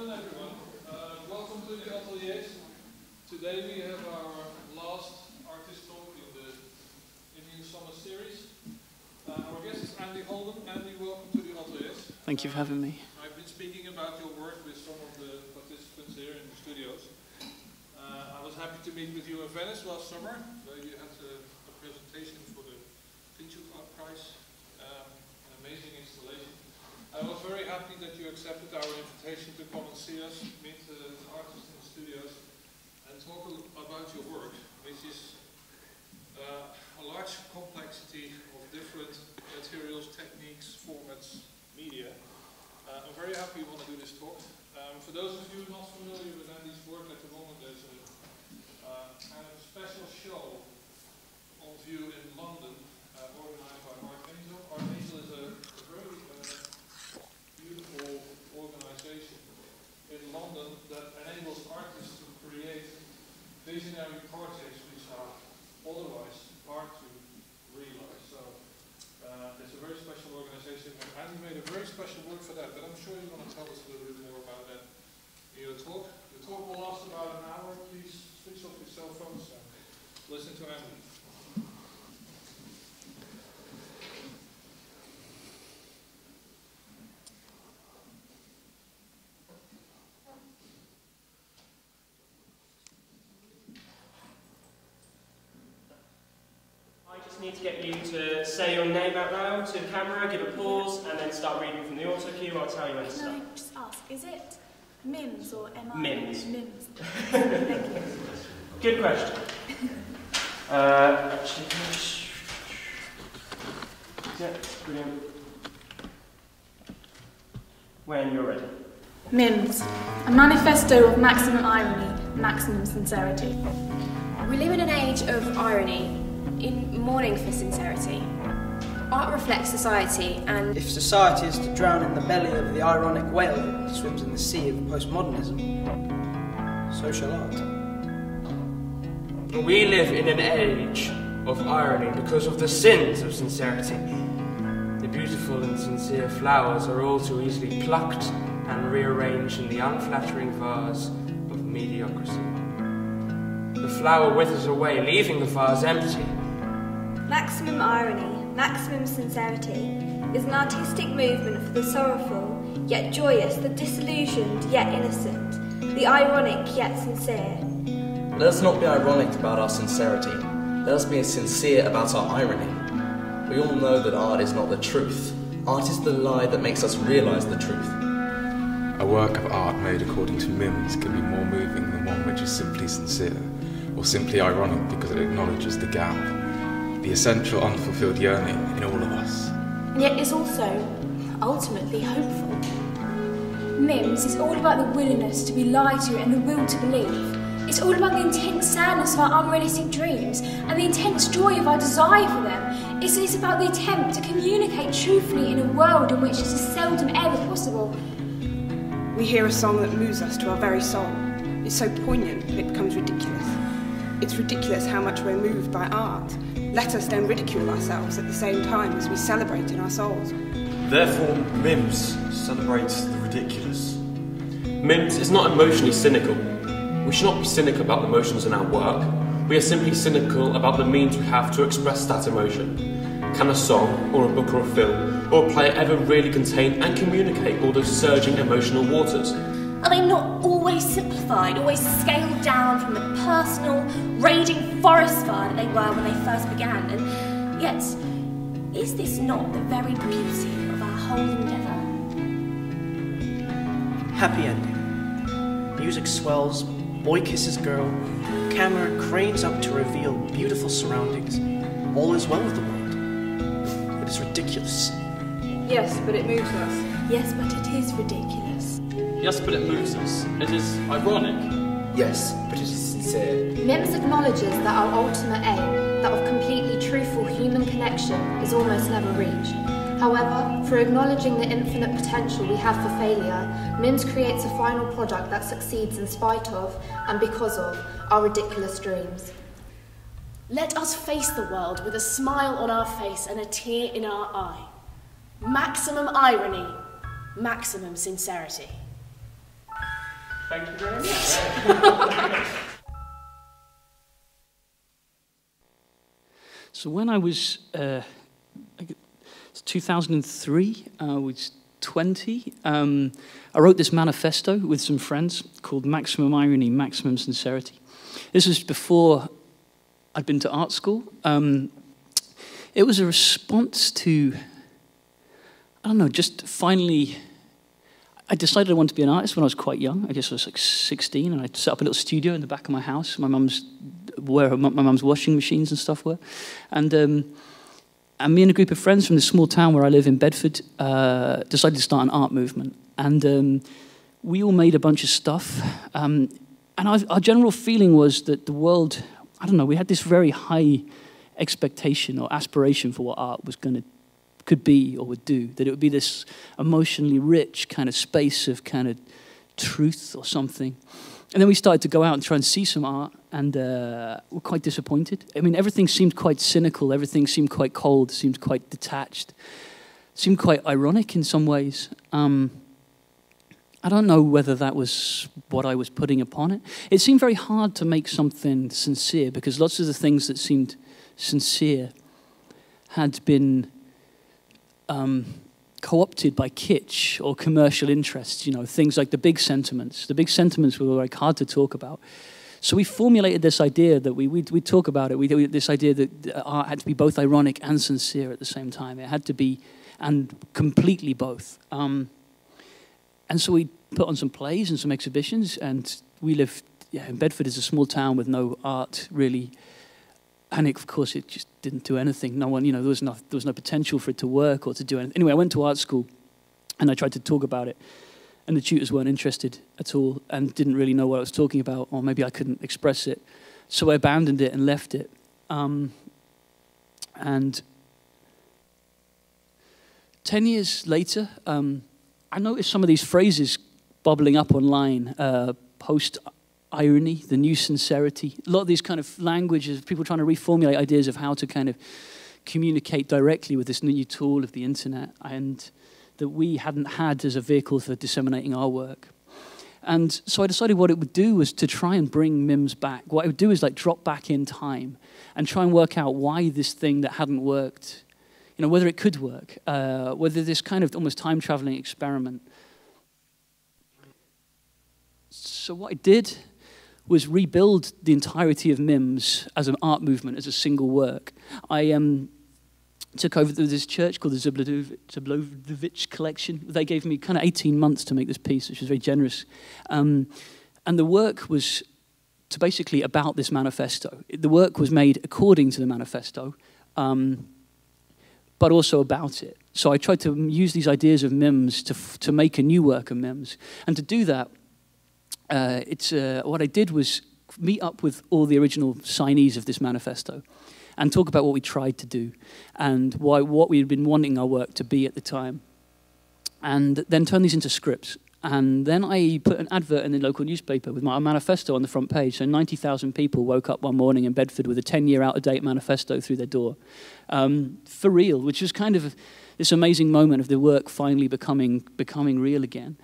Afternoon, everyone. Welcome to the atelier. Today we have our last artist talk in the Immune Summer series. Our guest is Andy Holden. Andy, welcome to the atelier. Thank you for having me. I've been speaking about your work with some of the participants here in the studios. I was happy to meet with you in Venice last summer, where you had a presentation for the Fitchu Club Prize, an amazing installation. I was very happy that you accepted our invitation to come and see us, meet the artists in the studios, and talk about your work, which is a large complexity of different materials, techniques, formats, media. I'm very happy you want to do this talk. For those of you not familiar with Andy's work at the moment, there's a special show on view in London, organized by Art Angel. Art Angel is a very beautiful organization in London that enables artists to create visionary projects which are otherwise hard to realize. So it's a very special organization, and Andy made a very special work for that, but I'm sure you're going to tell us a little bit more about that in your talk. The talk will last about an hour. Please switch off your cell phones and listen to Andy. Need to get you to say your name out loud to the camera, give a pause, and then start reading from the auto cue. I'll tell you when to start. Can I just ask, is it MIMS or MIMS? MIMS. MIMS. Thank you. Good question. Actually, yeah, brilliant. When you're ready. MIMS, a manifesto of maximum irony, maximum sincerity. We live in an age of irony, in mourning for sincerity. Art reflects society, and if society is to drown in the belly of the ironic whale that swims in the sea of postmodernism, so shall art. We live in an age of irony because of the sins of sincerity. The beautiful and sincere flowers are all too easily plucked and rearranged in the unflattering vase of mediocrity. The flower withers away, leaving the vase empty. Maximum irony, maximum sincerity is an artistic movement for the sorrowful, yet joyous, the disillusioned, yet innocent, the ironic, yet sincere. Let us not be ironic about our sincerity. Let us be sincere about our irony. We all know that art is not the truth. Art is the lie that makes us realise the truth. A work of art made according to MIMS can be more moving than one which is simply sincere, or simply ironic because it acknowledges the gap, the essential unfulfilled yearning in all of us. And yet is also, ultimately, hopeful. MIMS is all about the willingness to be lied to and the will to believe. It's all about the intense sadness of our unrealistic dreams and the intense joy of our desire for them. It's about the attempt to communicate truthfully in a world in which this is seldom ever possible. We hear a song that moves us to our very soul. It's so poignant that it becomes ridiculous. It's ridiculous how much we're moved by art. Let us then ridicule ourselves at the same time as we celebrate in our souls. Therefore, MIMS celebrates the ridiculous. MIMS is not emotionally cynical. We should not be cynical about the emotions in our work. We are simply cynical about the means we have to express that emotion. Can a song, or a book, or a film, or a play ever really contain and communicate all those surging emotional waters? Are they not always simplified, always scaled down from the personal, raging forest fire that they were when they first began? And yet, is this not the very beauty of our whole endeavour? Happy ending. Music swells, boy kisses girl, camera cranes up to reveal beautiful surroundings. All is well with the world. It is ridiculous. Yes, but it moves us. Yes, but it is ridiculous. Yes, but it moves us. It is ironic. Yes, but it is sincere. MIMS acknowledges that our ultimate aim, that of completely truthful human connection, is almost never reached. However, through acknowledging the infinite potential we have for failure, MIMS creates a final product that succeeds in spite of, and because of, our ridiculous dreams. Let us face the world with a smile on our face and a tear in our eye. Maximum irony, maximum sincerity. Thank you very much. So when I was, 2003, I was 20, I wrote this manifesto with some friends called Maximum Irony, Maximum Sincerity. This was before I'd been to art school. It was a response to, I don't know, just finally, I decided I wanted to be an artist when I was quite young. I guess I was like 16, and I set up a little studio in the back of my house, where my mum's washing machines and stuff were. And me and a group of friends from the small town where I live in Bedford decided to start an art movement. And we all made a bunch of stuff. And our general feeling was that the world, I don't know, we had this very high expectation or aspiration for what art was could be or would do, that it would be this emotionally rich kind of space of kind of truth or something. And then we started to go out and try and see some art, and were quite disappointed. I mean, everything seemed quite cynical, everything seemed quite cold, seemed quite detached, seemed quite ironic in some ways. I don't know whether that was what I was putting upon it. It seemed very hard to make something sincere, because lots of the things that seemed sincere had been co-opted by kitsch or commercial interests, you know, things like the big sentiments. The big sentiments were like hard to talk about. So we formulated this idea that we'd talk about it. We this idea that art had to be both ironic and sincere at the same time. It had to be, and completely both. And so we put on some plays and some exhibitions, and we lived, yeah, in Bedford is a small town with no art really. And it, of course, it just didn't do anything. No one, you know, there was no potential for it to work or to do anything. Anyway, I went to art school, and I tried to talk about it, and the tutors weren't interested at all, and didn't really know what I was talking about, or maybe I couldn't express it. So I abandoned it and left it. And 10 years later, I noticed some of these phrases bubbling up online, post-irony, the new sincerity. A lot of these kind of languages, people trying to reformulate ideas of how to kind of communicate directly with this new tool of the internet, and that we hadn't had as a vehicle for disseminating our work. And so I decided what it would do was to try and bring MIMS back. What it would do is like drop back in time and try and work out why this thing that hadn't worked, you know, whether it could work, whether this kind of almost time-traveling experiment. So what I did was rebuild the entirety of MIMS as an art movement, as a single work. I took over this church called the Zablovich Collection. They gave me kind of 18 months to make this piece, which was very generous. And the work was to basically about this manifesto. The work was made according to the manifesto, but also about it. So I tried to use these ideas of MIMS to make a new work of MIMS. And to do that, what I did was meet up with all the original signees of this manifesto and talk about what we tried to do and what we had been wanting our work to be at the time, and then turn these into scripts. And then I put an advert in the local newspaper with my manifesto on the front page. So 90,000 people woke up one morning in Bedford with a 10-year out-of-date manifesto through their door. For real, which was kind of this amazing moment of the work finally becoming real again.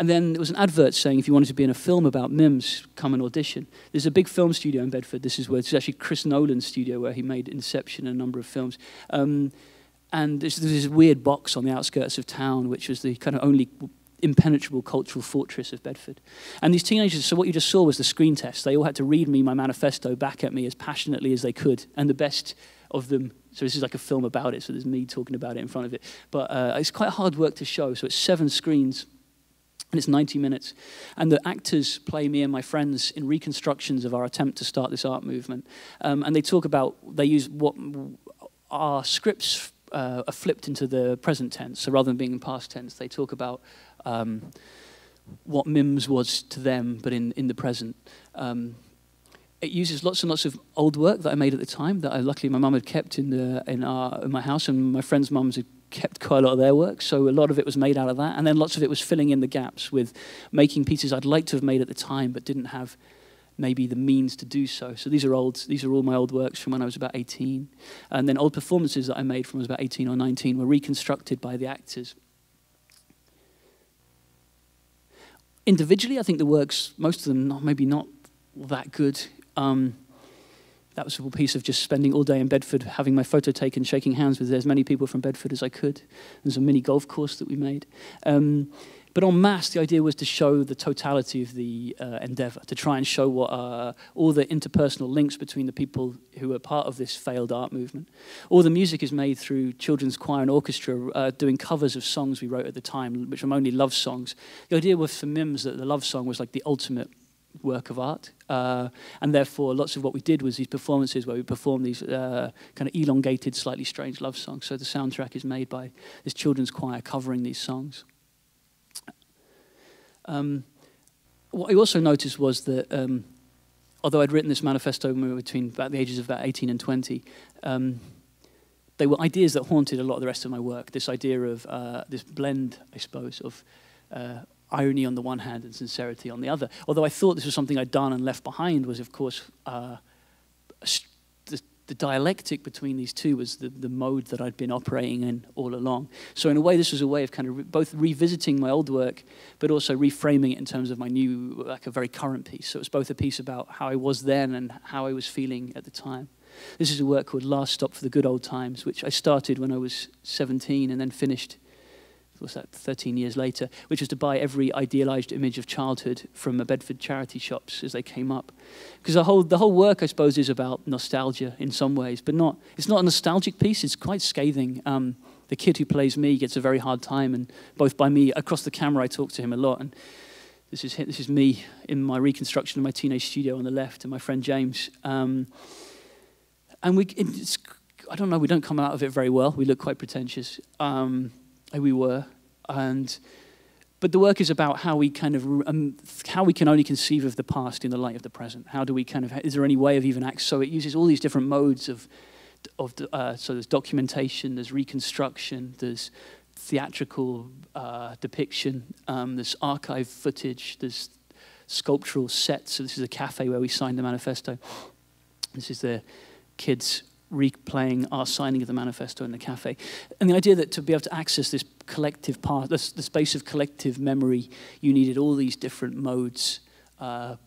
And then there was an advert saying, if you wanted to be in a film about MIMS, come and audition. There's a big film studio in Bedford. This is actually Chris Nolan's studio, where he made Inception and a number of films. And there's this weird box on the outskirts of town, which was the kind of only impenetrable cultural fortress of Bedford. And these teenagers, so what you just saw was the screen test. They all had to read me my manifesto back at me as passionately as they could, and the best of them. So this is like a film about it, so there's me talking about it in front of it. But it's quite hard work to show, so it's 7 screens. And it's 90 minutes. And the actors play me and my friends in reconstructions of our attempt to start this art movement. And they talk about, they use what our scripts are flipped into the present tense. So rather than being in past tense, they talk about what MIMS was to them, but in the present. It uses lots and lots of old work that I made at the time, that I, luckily my mum had kept in my house, and my friends' mums had kept quite a lot of their work, so a lot of it was made out of that, and then lots of it was filling in the gaps with making pieces I'd like to have made at the time but didn't have maybe the means to do so. So these are all my old works from when I was about 18, and then old performances that I made from when I was about 18 or 19 were reconstructed by the actors. Individually, I think the works, most of them, maybe not that good. That was a piece of just spending all day in Bedford, having my photo taken, shaking hands with as many people from Bedford as I could. There's a mini golf course that we made. But en masse, the idea was to show the totality of the endeavour, to try and show what all the interpersonal links between the people who are part of this failed art movement. All the music is made through children's choir and orchestra doing covers of songs we wrote at the time, which were only love songs. The idea was for MIMS that the love song was like the ultimate work of art, and therefore lots of what we did was these performances where we performed these kind of elongated, slightly strange love songs. So the soundtrack is made by this children's choir covering these songs. What I also noticed was that, although I'd written this manifesto when we were between about the ages of about 18 and 20, they were ideas that haunted a lot of the rest of my work. This idea of this blend, I suppose, of irony on the one hand and sincerity on the other. Although I thought this was something I'd done and left behind was, of course, the dialectic between these two was the mode that I'd been operating in all along. So in a way, this was a way of kind of both revisiting my old work, but also reframing it in terms of my new, like a very current piece. So it was both a piece about how I was then and how I was feeling at the time. This is a work called Last Stop for the Good Old Times, which I started when I was 17 and then finished, what's that, 13 years later, which was to buy every idealized image of childhood from a Bedford charity shops as they came up. Because the whole work, I suppose, is about nostalgia in some ways, but not, it's not a nostalgic piece, it's quite scathing. The kid who plays me gets a very hard time, and both by me, across the camera I talk to him a lot, and this is me in my reconstruction of my teenage studio on the left, and my friend James. And I don't know, we don't come out of it very well, we look quite pretentious. We were, but the work is about how we kind of how we can only conceive of the past in the light of the present. How do we kind of? Is there any way of even act? So it uses all these different modes of so there's documentation, there's reconstruction, there's theatrical depiction, there's archive footage, there's sculptural sets. So this is a cafe where we signed the manifesto. This is the kids replaying our signing of the manifesto in the cafe. And the idea that to be able to access this collective part, the space of collective memory, you needed all these different modes kind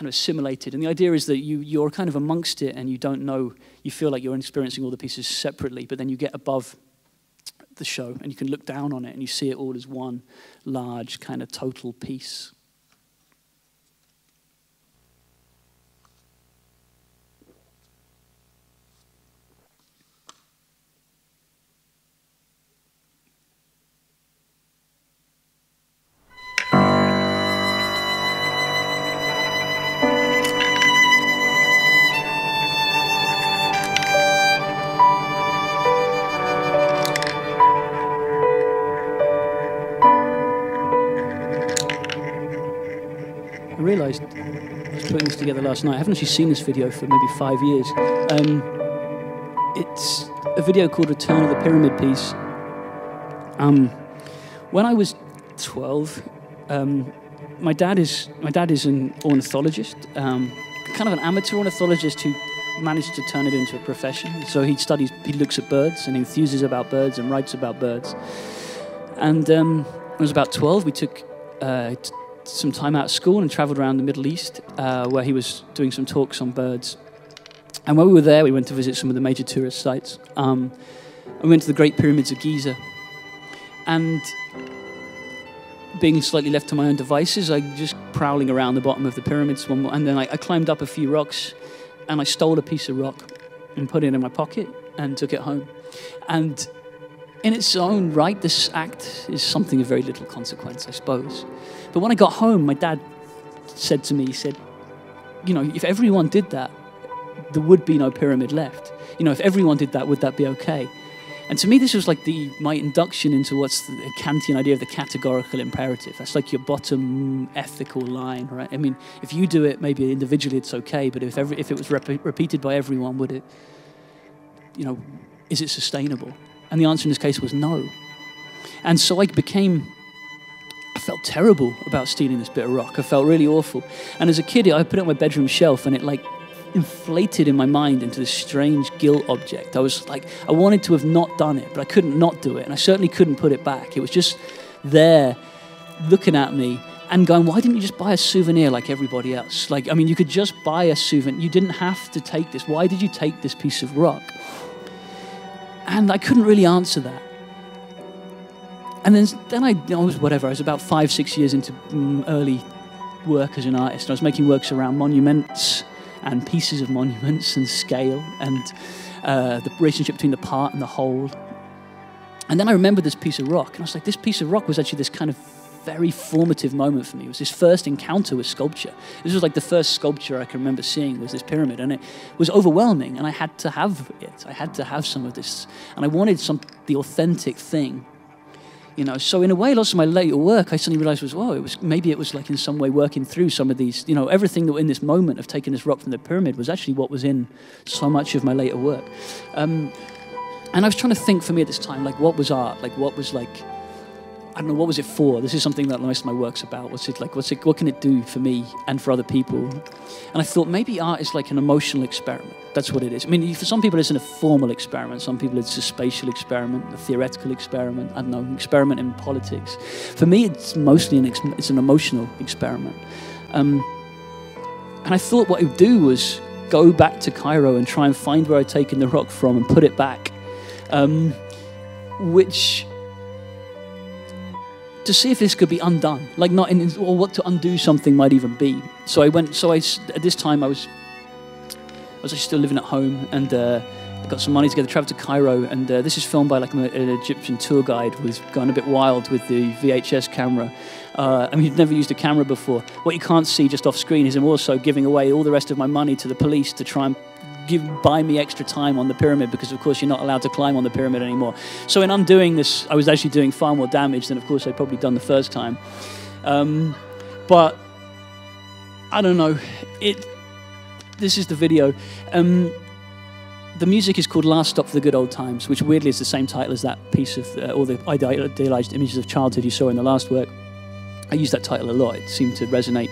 of assimilated. And the idea is that you're kind of amongst it and you don't know, you feel like you're experiencing all the pieces separately, but then you get above the show and you can look down on it and you see it all as one large kind of total piece. I realised I was putting this together last night. I haven't actually seen this video for maybe 5 years. It's a video called Return of the Pyramid Piece. When I was 12, my dad is an ornithologist, kind of an amateur ornithologist who managed to turn it into a profession. So he looks at birds and enthuses about birds and writes about birds. And when I was about 12, we took some time out of school and travelled around the Middle East, where he was doing some talks on birds. And while we were there, we went to visit some of the major tourist sites. We went to the Great Pyramids of Giza. And being slightly left to my own devices, I just prowling around the bottom of the pyramids. And then I climbed up a few rocks, and I stole a piece of rock and put it in my pocket and took it home. And in its own right, this act is something of very little consequence, I suppose. But when I got home, my dad said to me, he said, you know, if everyone did that, there would be no pyramid left. You know, if everyone did that, would that be okay? And to me, this was like my induction into what's the Kantian idea of the categorical imperative. That's like your bottom ethical line, right? I mean, if you do it, maybe individually it's okay, but if it was repeated by everyone, would it, you know, is it sustainable? And the answer in this case was no. And so I felt terrible about stealing this bit of rock. I felt really awful. And as a kid, I put it on my bedroom shelf and it like inflated in my mind into this strange guilt object. I was like, I wanted to have not done it, but I couldn't not do it. And I certainly couldn't put it back. It was just there looking at me and going, why didn't you just buy a souvenir like everybody else? Like, I mean, you could just buy a souvenir. You didn't have to take this. Why did you take this piece of rock? And I couldn't really answer that. And then I was whatever, I was about 5, 6 years into early work as an artist. I was making works around monuments and pieces of monuments and scale and the relationship between the part and the whole. And then I remembered this piece of rock, and I was like, this piece of rock was actually this kind of very formative moment for me. It was this first encounter with sculpture. This was like the first sculpture I can remember seeing was this pyramid, and it was overwhelming, and I had to have it. I had to have some of this, and I wanted the authentic thing. You know, so in a way, lots of my later work, I suddenly realized was, whoa, maybe it was like in some way working through some of these, you know, everything that in this moment of taking this rock from the pyramid was actually what was in so much of my later work. And I was trying to think for me at this time, like, what was art? Like, what was, like, I don't know, what was it for? This is something that most of my work's about. What's it like? What can it do for me and for other people? And I thought maybe art is like an emotional experiment. That's what it is. I mean, for some people it's a formal experiment. Some people it's a spatial experiment, a theoretical experiment. I don't know, an experiment in politics. For me, it's mostly it's an emotional experiment. And I thought what it would do was go back to Cairo and try and find where I'd taken the rock from and put it back, which, to see if this could be undone, like not in, or what to undo something might even be. So I went. So I at this time I was still living at home, and I got some money together, traveled to Cairo, and this is filmed by like an Egyptian tour guide who's gone a bit wild with the VHS camera. I mean, he'd never used a camera before. What you can't see just off screen is him also giving away all the rest of my money to the police to try and buy me extra time on the pyramid, because of course you're not allowed to climb on the pyramid anymore. So in undoing this, I was actually doing far more damage than of course I'd probably done the first time. But I don't know, this is the video. The music is called Last Stop for the Good Old Times, which weirdly is the same title as that piece of all the idealized images of childhood you saw in the last work. I used that title a lot, it seemed to resonate.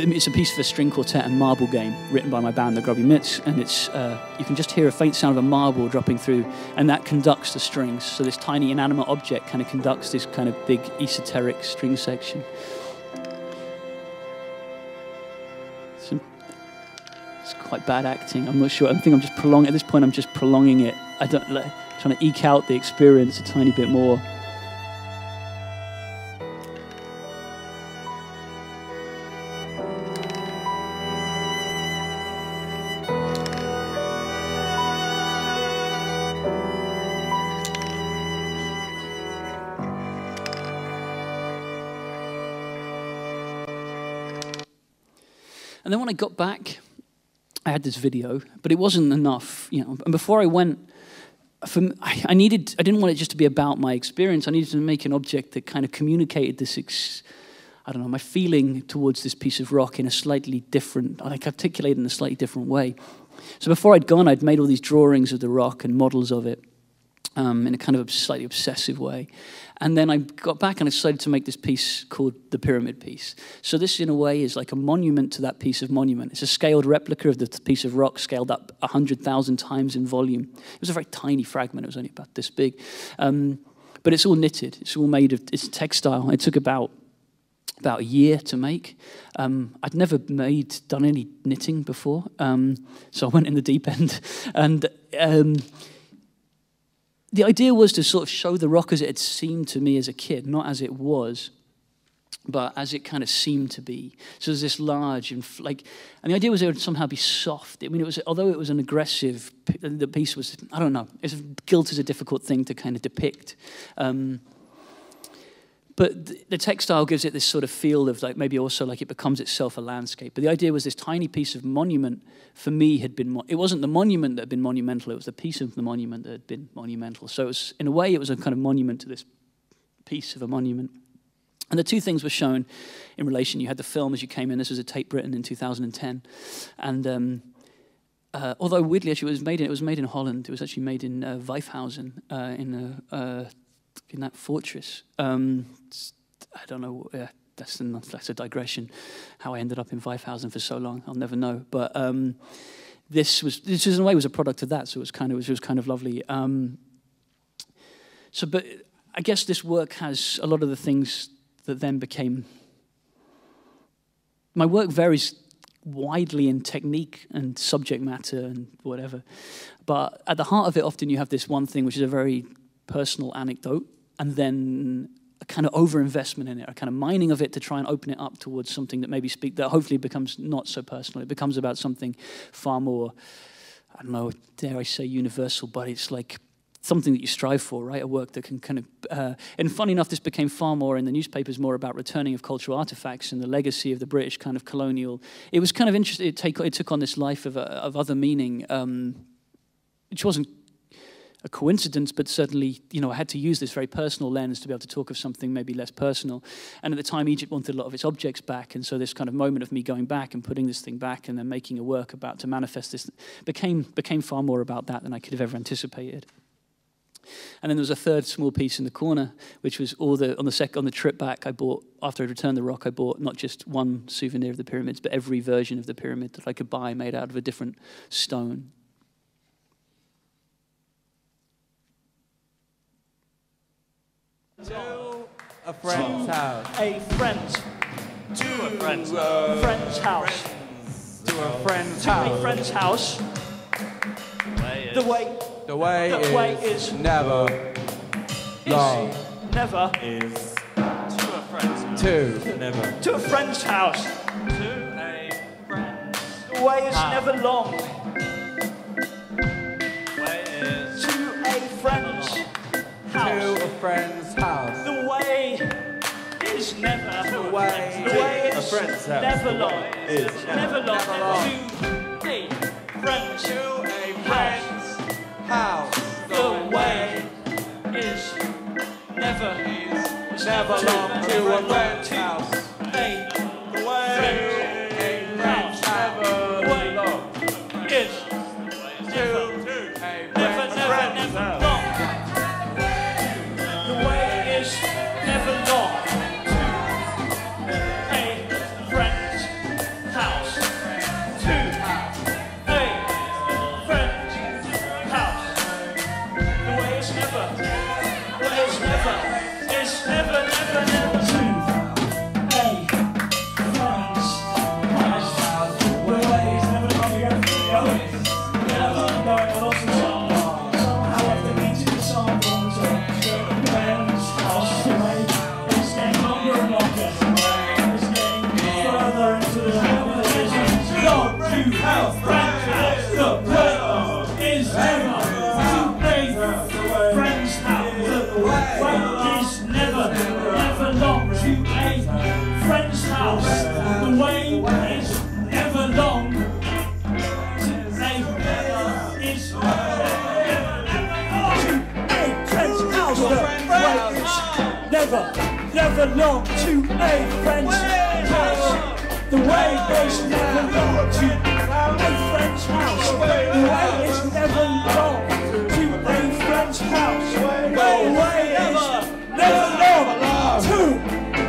It's a piece for string quartet and marble game written by my band, the Grubby Mitts, and it's you can just hear a faint sound of a marble dropping through, and that conducts the strings. So this tiny inanimate object kind of conducts this kind of big esoteric string section. It's quite bad acting. I'm not sure. I think I'm just prolonging. At this point, I'm just prolonging it. I don't like, trying to eke out the experience a tiny bit more. And then when I got back, I had this video, but it wasn't enough, you know. And before I went, I didn't want it just to be about my experience. I needed to make an object that kind of communicated this, I don't know, my feeling towards this piece of rock in a slightly different, like articulated in a slightly different way. So before I'd gone, I'd made all these drawings of the rock and models of it in a kind of slightly obsessive way. And then I got back and I decided to make this piece called the Pyramid Piece. So this, in a way, is like a monument to that piece of monument. It's a scaled replica of the piece of rock, scaled up 100,000 times in volume. It was a very tiny fragment. It was only about this big. But it's all knitted. It's all made of, it's textile. It took about a year to make. I'd never done any knitting before. So I went in the deep end. And the idea was to sort of show the rock as it had seemed to me as a kid, not as it was, but as it kind of seemed to be. So there's this large, and the idea was it would somehow be soft. I mean, although it was an aggressive, the piece was, I don't know, guilt is a difficult thing to kind of depict. But the textile gives it this sort of feel of like maybe also like it becomes itself a landscape. But the idea was this tiny piece of monument for me had been, it wasn't the monument that had been monumental, it was the piece of the monument that had been monumental. So it was, in a way, it was a kind of monument to this piece of a monument. And the two things were shown in relation. You had the film as you came in. This was a Tate Britain in 2010. And although weirdly, actually, it was made in Holland. It was actually made in Weyhausen in that fortress. I don't know, that's a digression, how I ended up in Weyhausen for so long, I'll never know. But this was in a way a product of that, so it was kind of lovely. So, but I guess this work has a lot of the things that then became... My work varies widely in technique and subject matter and whatever. But at the heart of it, often you have this one thing, which is a very personal anecdote, and then a kind of overinvestment in it, a kind of mining of it to try and open it up towards something that maybe that hopefully becomes not so personal. It becomes about something far more, I don't know, dare I say universal, but it's like something that you strive for, right? A work that can kind of... and funny enough, this became far more in the newspapers, more about returning of cultural artifacts and the legacy of the British kind of colonial... It was kind of interesting. It took on this life of other meaning, which wasn't a coincidence, but certainly, you know, I had to use this very personal lens to be able to talk of something maybe less personal. And at the time, Egypt wanted a lot of its objects back, and so this kind of moment of me going back and putting this thing back and then making a work about to manifest this became far more about that than I could have ever anticipated. And then there was a third small piece in the corner, which was all the on the trip back I bought after I'd returned the rock. I bought not just one souvenir of the pyramids, but every version of the pyramid that I could buy made out of a different stone. To a friend's house. A friend. To a friend's house. To a friend's house. To a friend's house. The way. The way, is never long. Never is to a friend's house. Never. To a friend's house. To a friend's. The way is never long. Way is to a friend's house. To a friend's house. The way is never. The way, is never long. Is never long. To a friend's house. House. The way is never long to a friend's house. The way is never long to a friend's house. The way is never long to a friend's house. Never long to a friend's house. The way is never long to a friend's house. The way is never long to a friend's house. The way is never long to a friend's house. The way is never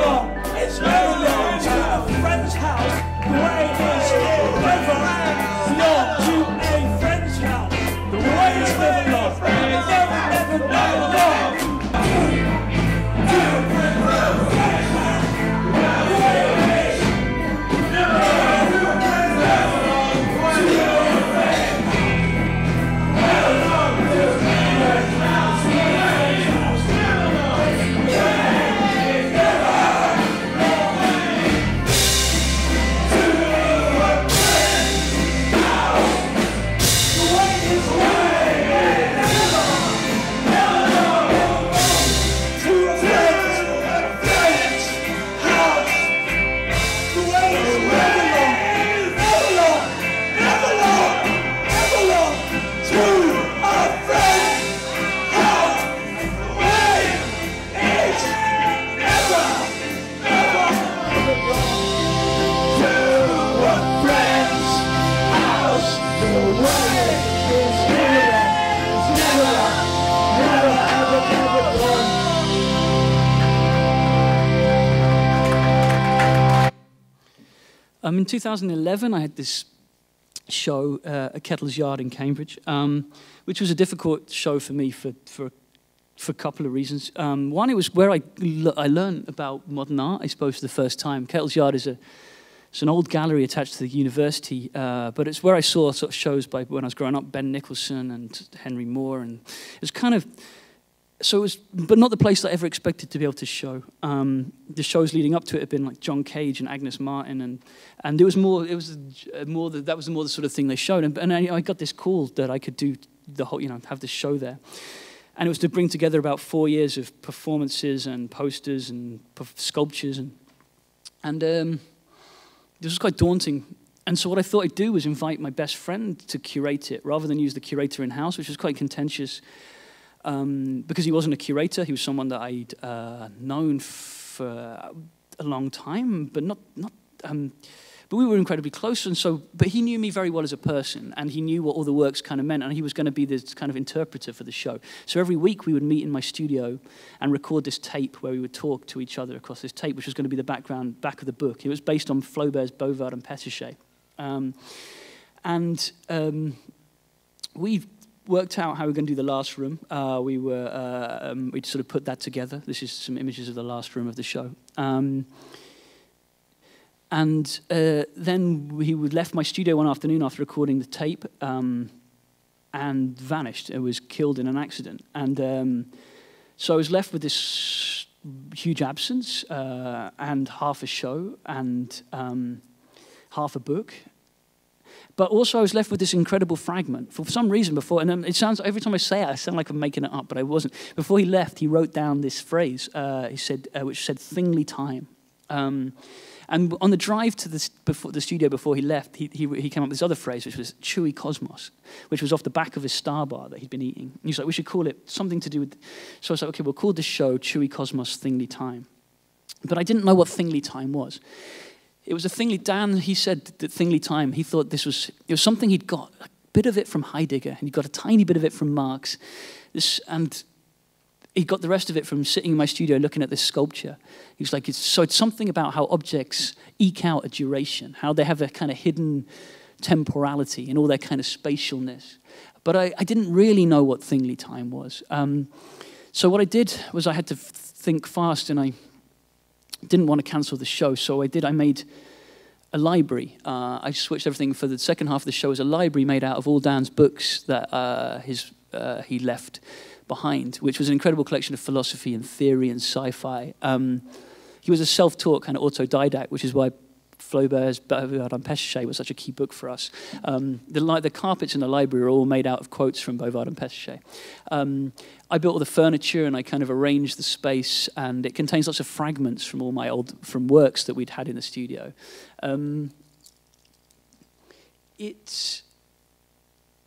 long. It's never long to a friend's house. The way is never long to a friend's house. The way is never long. Never, never, never long. In 2011, I had this show at Kettle's Yard in Cambridge, which was a difficult show for me for a couple of reasons. One, it was where I learned about modern art, I suppose, for the first time. Kettle's Yard is it's an old gallery attached to the university, but it's where I saw sort of shows by, when I was growing up, Ben Nicholson and Henry Moore, and it was kind of, so it was, but not the place that I ever expected to be able to show. The shows leading up to it had been like John Cage and Agnes Martin, and that was more the sort of thing they showed, and I got this call that I could do the whole, you know, have this show there. And it was to bring together about 4 years of performances and posters and sculptures, and this was quite daunting. And so what I thought I'd do was invite my best friend to curate it, rather than use the curator in-house, which was quite contentious, because he wasn't a curator. He was someone that I'd known for a long time, but but we were incredibly close, and so, but he knew me very well as a person, and he knew what all the works kind of meant, and he was going to be this kind of interpreter for the show. So every week we would meet in my studio and record this tape where we would talk to each other across this tape, which was going to be the back of the book. It was based on Flaubert's Bouvard and Pécuchet. We worked out how we were going to do the last room. We'd sort of put that together. This is some images of the last room of the show. Then he left my studio one afternoon after recording the tape, and vanished. It was killed in an accident. So I was left with this huge absence, and half a show, and half a book. But also I was left with this incredible fragment. For some reason before, and it sounds, every time I say it, I sound like I'm making it up, but I wasn't. Before he left, he wrote down this phrase, which said, "Thingly time." And on the drive to the studio before he left, he came up with this other phrase, which was chewy cosmos, which was off the back of his star bar that he'd been eating. And he was like, we should call it something to do with... So I was like, okay, we'll call this show Chewy Cosmos Thingly Time. But I didn't know what Thingly Time was. It was a thingly... Dan, he said that Thingly Time, he thought this was... It was something he'd got, a bit of it from Heidegger, and he got a tiny bit of it from Marx, and he got the rest of it from sitting in my studio looking at this sculpture. He was like, it's something about how objects eke out a duration, how they have a kind of hidden temporality and all their kind of spatialness. But I didn't really know what thingly time was. So what I did was I had to think fast, and I didn't want to cancel the show. So I made a library. I switched everything for the second half of the show as a library made out of all Dan's books that he left behind, which was an incredible collection of philosophy and theory and sci-fi. He was a self-taught kind of autodidact, which is why Flaubert's Bouvard and Pécuchet was such a key book for us. The carpets in the library are all made out of quotes from Bouvard and Pécuchet. I built all the furniture, and I kind of arranged the space, and it contains lots of fragments from all my from works that we'd had in the studio.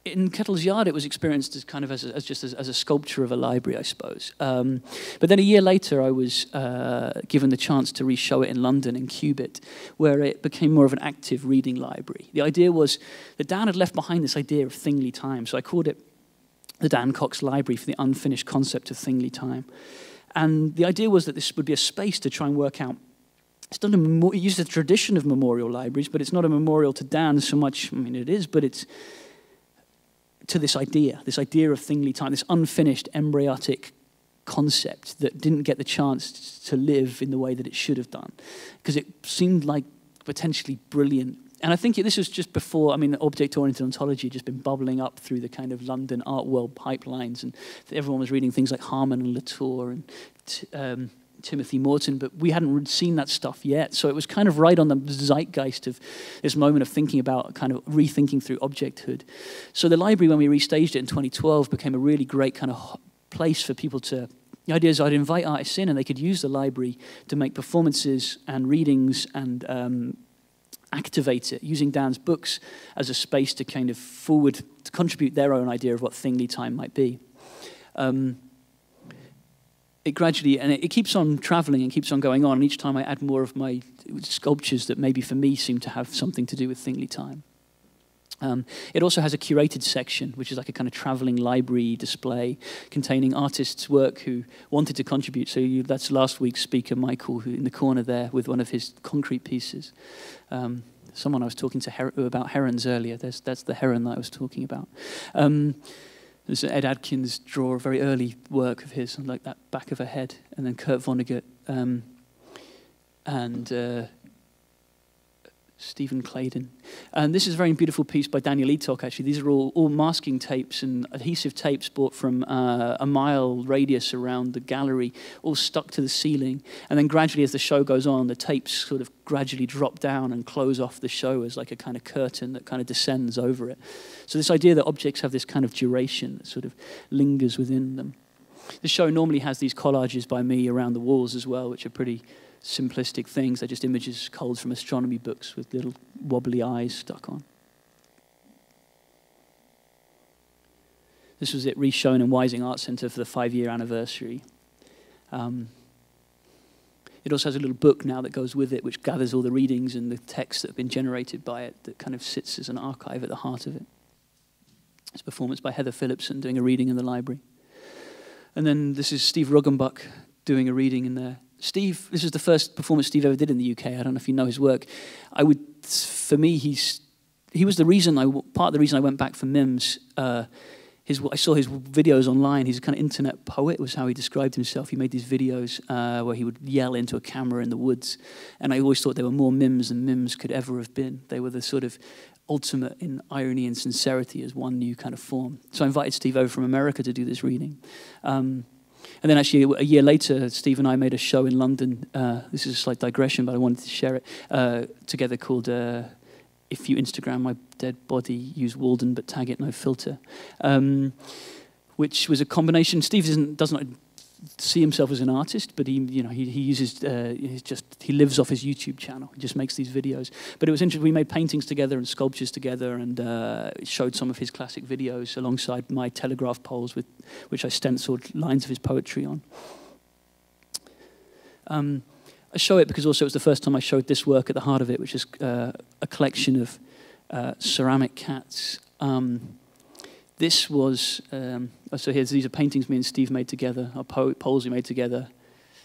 In Kettle's Yard, it was experienced as kind of as a sculpture of a library, I suppose. But then a year later, I was given the chance to re-show it in London, in Cubit, where it became more of an active reading library. The idea was that Dan had left behind this idea of thingly time, so I called it the Dan Cox Library for the unfinished concept of thingly time. And the idea was that this would be a space to try and work out. It used the tradition of memorial libraries, but it's not a memorial to Dan so much. I mean, it is, but it's... to this idea of thingly time, this unfinished embryotic concept that didn't get the chance to live in the way that it should have done, because it seemed like potentially brilliant. And I think this was just before, I mean, the object-oriented ontology had just been bubbling up through the kind of London art world pipelines, and everyone was reading things like Harman and Latour and Timothy Morton, but we hadn't seen that stuff yet. So it was kind of right on the zeitgeist of this moment of thinking about, kind of rethinking through objecthood. So the library, when we restaged it in 2012, became a really great kind of place for people to... The idea is I'd invite artists in, and they could use the library to make performances and readings and activate it, using Dan's books as a space to kind of to contribute their own idea of what thingly time might be. It gradually, and it keeps on traveling and keeps on going on, and each time I add more of my sculptures that maybe for me seem to have something to do with thingly time. It also has a curated section, which is like a kind of traveling library display containing artists' work who wanted to contribute. So that's last week's speaker, Michael, who in the corner there with one of his concrete pieces. someone I was talking to about herons earlier. That's the heron that I was talking about. There's Ed Adkins' draw, a very early work of his, like that back of a head, and then Kurt Vonnegut and Stephen Claydon. And this is a very beautiful piece by Daniel Etock, actually. These are all masking tapes and adhesive tapes bought from a mile radius around the gallery, all stuck to the ceiling. And then gradually, as the show goes on, the tapes sort of gradually drop down and close off the show as like a kind of curtain that kind of descends over it. So this idea that objects have this kind of duration that sort of lingers within them. The show normally has these collages by me around the walls as well, which are pretty simplistic things. They're just images culled from astronomy books with little wobbly eyes stuck on. This was it reshown in Wising Arts Centre for the 5-year anniversary. It also has a little book now that goes with it, which gathers all the readings and the texts that have been generated by it, that kind of sits as an archive at the heart of it. It's a performance by Heather Phillipson doing a reading in the library. And then this is Steve Roggenbuck doing a reading in there. Steve, this is the first performance Steve ever did in the UK. I don't know if you know his work. For me, he was the reason part of the reason I went back for MIMS. I saw his videos online. He's a kind of internet poet, was how he described himself. He made these videos where he would yell into a camera in the woods. And I always thought they were more MIMS than MIMS could ever have been. They were the sort of ultimate in irony and sincerity as one new kind of form. So I invited Steve over from America to do this reading. And then actually a year later, Steve and I made a show in London. This is a slight digression, but I wanted to share it together, called If You Instagram My Dead Body, Use Walden But Tag It No Filter, which was a combination. Steve does not see himself as an artist, but he uses he lives off his YouTube channel. He just makes these videos. But it was interesting. We made paintings together and sculptures together, and showed some of his classic videos alongside my telegraph poles, with which I stenciled lines of his poetry on. I show it because also it was the first time I showed this work at the heart of it, which is a collection of ceramic cats. This was, so these are paintings me and Steve made together, our poles we made together.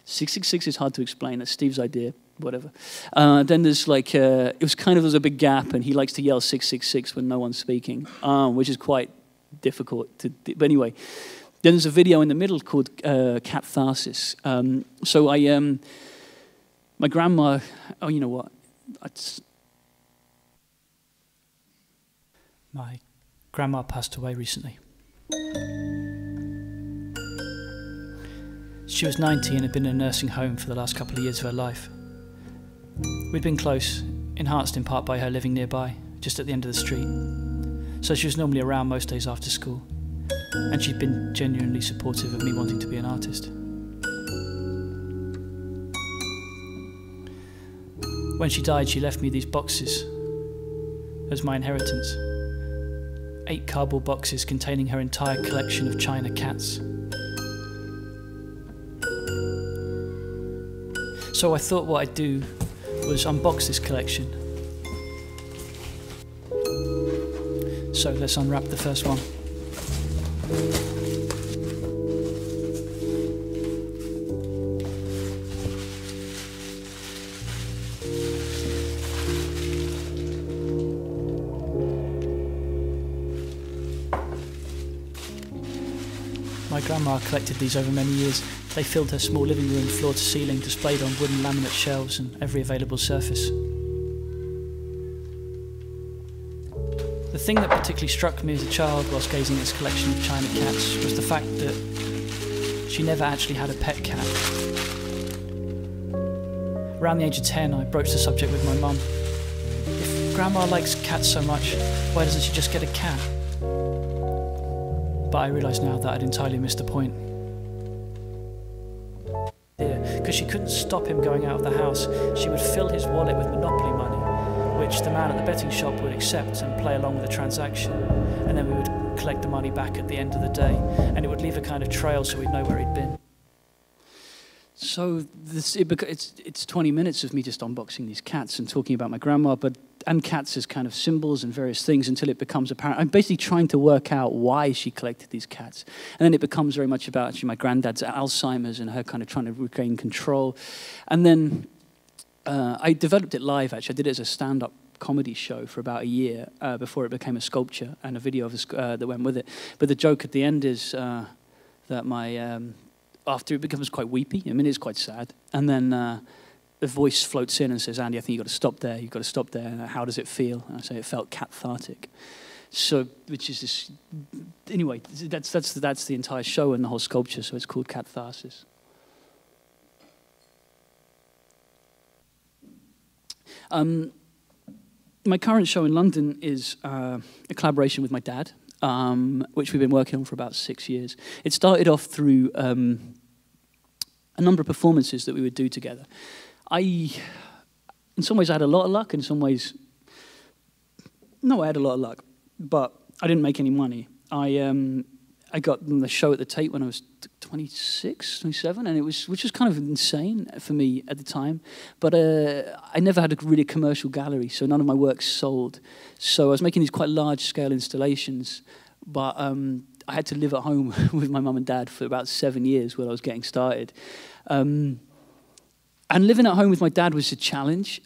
666 is hard to explain, that's Steve's idea, whatever. Then there's like, it was kind of, there's a big gap, and he likes to yell 666 when no one's speaking, which is quite difficult to, but anyway. Then there's a video in the middle called Catharsis. So I, my grandma, oh, you know what? My grandma passed away recently. She was 90 and had been in a nursing home for the last couple of years of her life. We'd been close, enhanced in part by her living nearby, just at the end of the street. So she was normally around most days after school, and she'd been genuinely supportive of me wanting to be an artist. When she died, she left me these boxes as my inheritance. 8 cardboard boxes containing her entire collection of China cats. So I thought what I'd do was unbox this collection. So let's unwrap the first one. Grandma collected these over many years. They filled her small living room, floor to ceiling, displayed on wooden laminate shelves and every available surface. The thing that particularly struck me as a child whilst gazing at this collection of China cats was the fact that she never actually had a pet cat. Around the age of 10, I broached the subject with my mum. If Grandma likes cats so much, why doesn't she just get a cat? But I realised now that I'd entirely missed the point. Because she couldn't stop him going out of the house, she would fill his wallet with Monopoly money, which the man at the betting shop would accept and play along with the transaction, and then we would collect the money back at the end of the day, and it would leave a kind of trail so we'd know where he'd been. So it's 20 minutes of me just unboxing these cats and talking about my grandma, and cats as kind of symbols and various things until it becomes apparent. I'm basically trying to work out why she collected these cats. And then it becomes very much about actually my granddad's Alzheimer's and her kind of trying to regain control. And then I developed it live, actually. I did it as a stand-up comedy show for about a year before it became a sculpture and a video of that went with it. But the joke at the end is that my after it becomes quite weepy, I mean it's quite sad, and then the voice floats in and says, Andy, I think you've got to stop there, you've got to stop there, and how does it feel? And I say, it felt cathartic. So, which is this, anyway, that's the entire show and the whole sculpture, so it's called Catharsis. My current show in London is a collaboration with my dad, which we've been working on for about 6 years. It started off through a number of performances that we would do together. In some ways I had a lot of luck, in some ways, no, I had a lot of luck, but I didn't make any money. I got the show at the Tate when I was 26, 27, and it was, which was kind of insane for me at the time. But I never had a really commercial gallery, so none of my work sold. So I was making these quite large-scale installations, but I had to live at home with my mum and dad for about 7 years while I was getting started. And living at home with my dad was a challenge.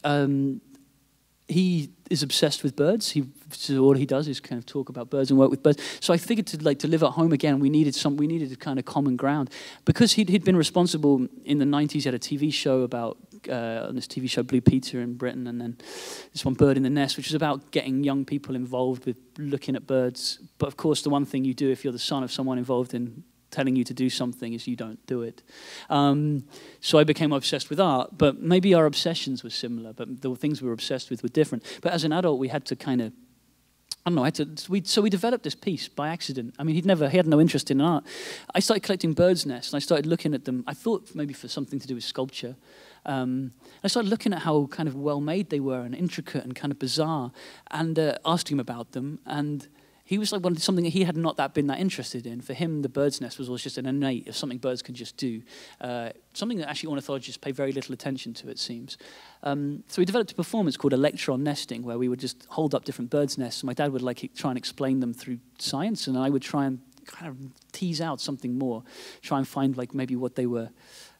He is obsessed with birds. So all he does is kind of talk about birds and work with birds. So I figured to live at home again, we needed a kind of common ground, because he'd been responsible in the 90s at a TV show about on this TV show Blue Peter in Britain, and then this one Bird in the Nest, which was about getting young people involved with looking at birds. But of course, the one thing you do if you're the son of someone involved in telling you to do something is you don't do it. So I became obsessed with art, but maybe our obsessions were similar, but the things we were obsessed with were different. But as an adult, we had to kind of, I don't know, so we developed this piece by accident. I mean, he had no interest in art. I started collecting birds' nests, and I started looking at them. I thought maybe for something to do with sculpture. I started looking at how kind of well-made they were, and intricate and kind of bizarre, and asked him about them, and he was like, well, something that he had not been that interested in. For him, the bird's nest was always just an innate of something birds can just do. Something that actually ornithologists pay very little attention to, it seems. So we developed a performance called Electron Nesting, where we would just hold up different birds' nests. My dad would try and explain them through science, and I would try and kind of tease out something more, try and find maybe what they were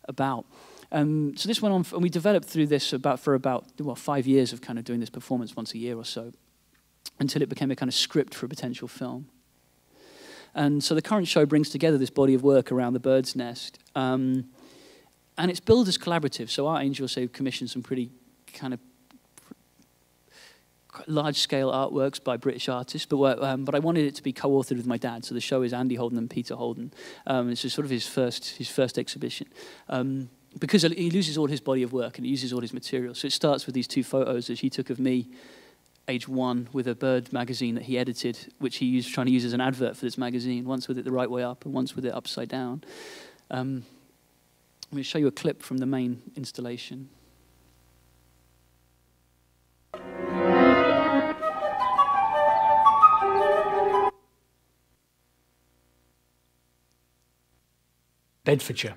about. So this went on, and we developed through this for about 5 years of kind of doing this performance once a year or so, until it became a kind of script for a potential film. And so the current show brings together this body of work around the bird's nest. And it's billed as collaborative, so Art Angel commissioned some pretty kind of large-scale artworks by British artists, but I wanted it to be co-authored with my dad, so the show is Andy Holden and Peter Holden. It's sort of his first exhibition. Because he loses all his body of work and he uses all his material, so it starts with these two photos that he took of me age one with a bird magazine that he edited, which he was trying to use as an advert for this magazine, once with it the right way up and once with it upside down. I'm going to show you a clip from the main installation. Bedfordshire.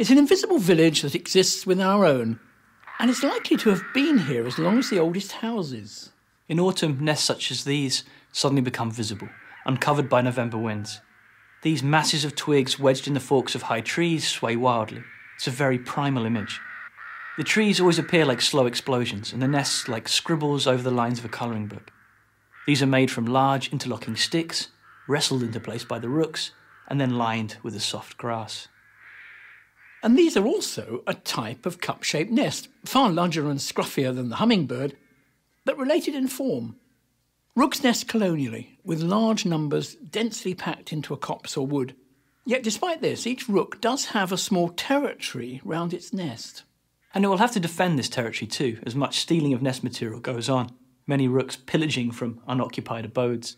It's an invisible village that exists with our own, and it's likely to have been here as long as the oldest houses. In autumn, nests such as these suddenly become visible, uncovered by November winds. These masses of twigs wedged in the forks of high trees sway wildly. It's a very primal image. The trees always appear like slow explosions, and the nests like scribbles over the lines of a colouring book. These are made from large interlocking sticks, wrestled into place by the rooks, and then lined with the soft grass. And these are also a type of cup-shaped nest, far larger and scruffier than the hummingbird, but related in form. Rooks nest colonially, with large numbers densely packed into a copse or wood. Yet despite this, each rook does have a small territory round its nest. And it will have to defend this territory too, as much stealing of nest material goes on, many rooks pillaging from unoccupied abodes.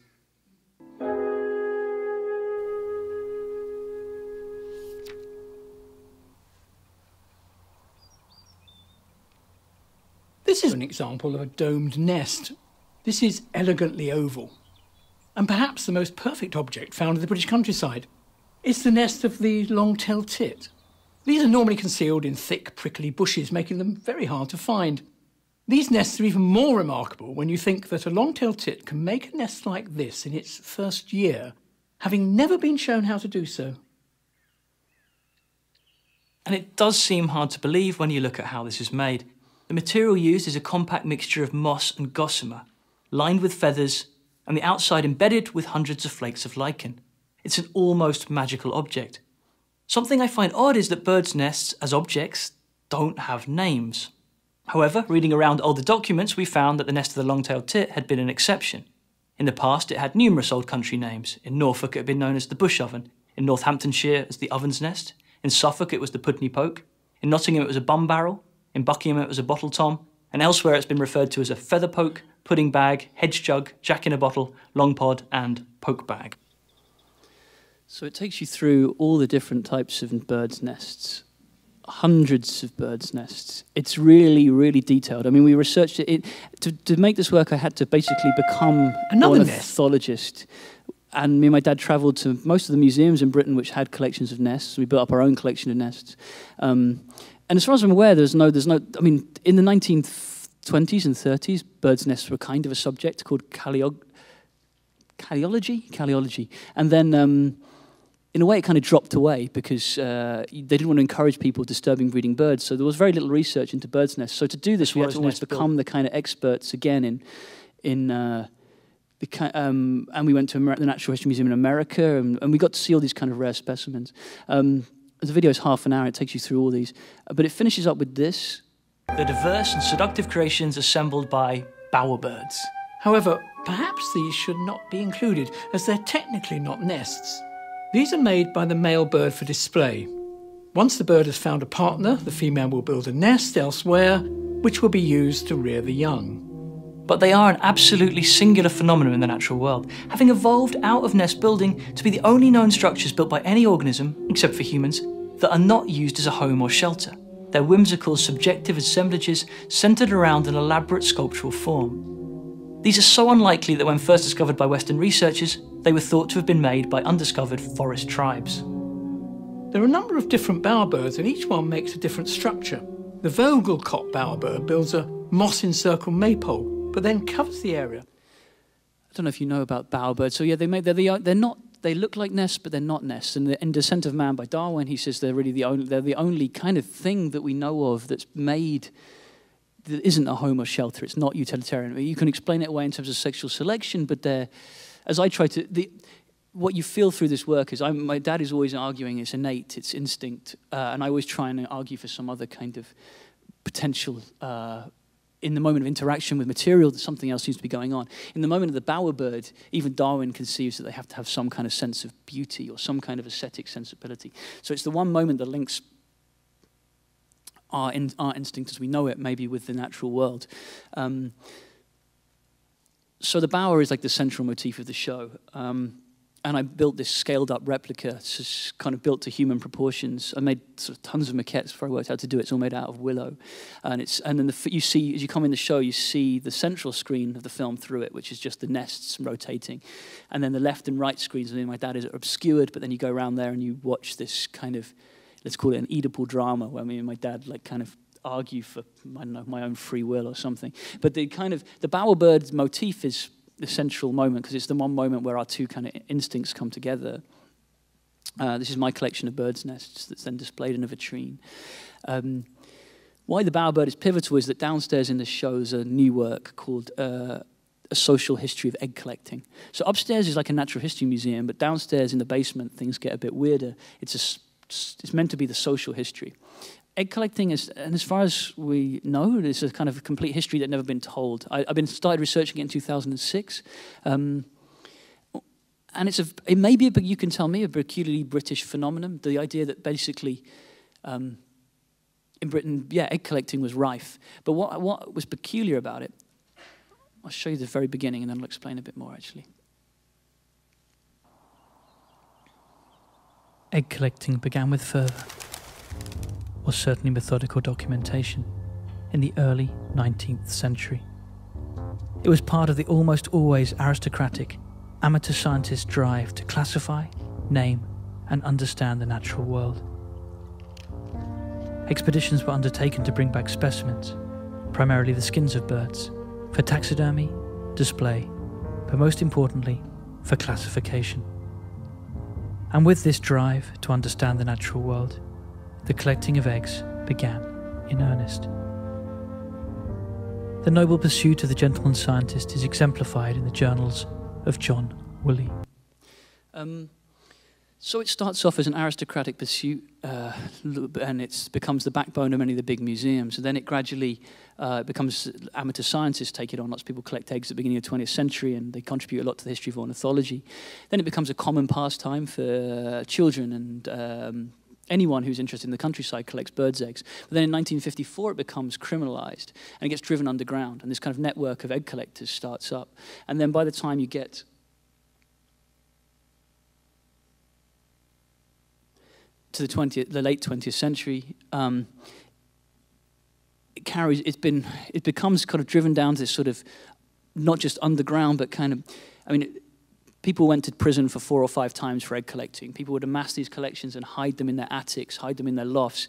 This is an example of a domed nest. This is elegantly oval, and perhaps the most perfect object found in the British countryside. It's the nest of the long-tailed tit. These are normally concealed in thick, prickly bushes, making them very hard to find. These nests are even more remarkable when you think that a long-tailed tit can make a nest like this in its first year, having never been shown how to do so. And it does seem hard to believe when you look at how this is made. The material used is a compact mixture of moss and gossamer, lined with feathers, and the outside embedded with hundreds of flakes of lichen. It's an almost magical object. Something I find odd is that birds' nests, as objects, don't have names. However, reading around older documents, we found that the nest of the long-tailed tit had been an exception. In the past, it had numerous old country names. In Norfolk, it had been known as the bush oven. In Northamptonshire, as the oven's nest. In Suffolk, it was the Pudney Poke. In Nottingham, it was a bum barrel. In Buckingham, it was a bottle tom. And elsewhere, it's been referred to as a feather poke, pudding bag, hedge jug, jack in a bottle, long pod, and poke bag. So it takes you through all the different types of birds' nests. Hundreds of birds' nests. It's really, really detailed. I mean, we researched it. To make this work, I had to basically become an ornithologist. And me and my dad travelled to most of the museums in Britain which had collections of nests. We built up our own collection of nests. And as far as I'm aware, there's no. I mean, in the 1920s and 30s, birds' nests were kind of a subject called calliology. And then, in a way, it kind of dropped away because they didn't want to encourage people disturbing breeding birds. So there was very little research into birds' nests. So to do this, we had to almost become the kind of experts again and we went to the Natural History Museum in America, and we got to see all these kind of rare specimens. The video is half an hour, it takes you through all these. But it finishes up with this. The diverse and seductive creations assembled by bowerbirds. However, perhaps these should not be included, as they're technically not nests. These are made by the male bird for display. Once the bird has found a partner, the female will build a nest elsewhere, which will be used to rear the young. But they are an absolutely singular phenomenon in the natural world, having evolved out of nest building to be the only known structures built by any organism, except for humans, that are not used as a home or shelter. They're whimsical, subjective assemblages centered around an elaborate sculptural form. These are so unlikely that when first discovered by Western researchers, they were thought to have been made by undiscovered forest tribes. There are a number of different bowerbirds, and each one makes a different structure. The Vogelkop bowerbird builds a moss-encircled maypole, but then covers the area. I don't know if you know about bowerbirds. So yeah, they look like nests, but they're not nests. And in Descent of Man by Darwin, he says they're really the only kind of thing that we know of that's made that isn't a home or shelter. It's not utilitarian. You can explain it away in terms of sexual selection, but they're, as I try to, what you feel through this work is, my dad is always arguing it's innate, it's instinct, and I always try and argue for some other kind of potential. In the moment of interaction with material, that something else seems to be going on. In the moment of the bowerbird, even Darwin conceives that they have to have some kind of sense of beauty or some kind of aesthetic sensibility. So it's the one moment that links our instinct as we know it, maybe, with the natural world. So the bower is like the central motif of the show. And I built this scaled-up replica, it's kind of built to human proportions. I made sort of tons of maquettes before I worked out how to do it. It's all made out of willow, and then you see as you come in the show, you see the central screen of the film through it, which is just the nests rotating, and then the left and right screens. I mean, my dad is obscured, but then you go around there and you watch this kind of, let's call it an Oedipal drama, where me and my dad like kind of argue for, I don't know, my own free will or something. But the kind of the bowerbird motif is the central moment, because it's the one moment where our two kind of instincts come together. This is my collection of birds' nests that's then displayed in a vitrine. Why the bowerbird is pivotal is that downstairs in the show is a new work called A Social History of Egg Collecting. So upstairs is like a natural history museum, but downstairs in the basement things get a bit weirder. It's meant to be the social history. Egg collecting is, and as far as we know, it's a kind of a complete history that's never been told. I started researching it in 2006, and it may be, but you can tell me, a peculiarly British phenomenon. The idea that basically, in Britain, yeah, egg collecting was rife. But what was peculiar about it? I'll show you the very beginning, and then I'll explain a bit more actually. Egg collecting began with fervour, or certainly methodical documentation, in the early 19th century. It was part of the almost always aristocratic, amateur scientist drive to classify, name, and understand the natural world. Expeditions were undertaken to bring back specimens, primarily the skins of birds, for taxidermy, display, but most importantly, for classification. And with this drive to understand the natural world, the collecting of eggs began in earnest. The noble pursuit of the gentleman scientist is exemplified in the journals of John Woolley. So it starts off as an aristocratic pursuit, and it becomes the backbone of many of the big museums. And then it gradually becomes amateur scientists take it on. Lots of people collect eggs at the beginning of the 20th century, and they contribute a lot to the history of ornithology. Then it becomes a common pastime for children, and anyone who's interested in the countryside collects birds' eggs. But then in 1954, it becomes criminalized, and it gets driven underground. And this kind of network of egg collectors starts up. And then by the time you get to the late 20th century, it becomes kind of driven down to this sort of not just underground, but kind of, people went to prison for 4 or 5 times for egg collecting. People would amass these collections and hide them in their attics, hide them in their lofts.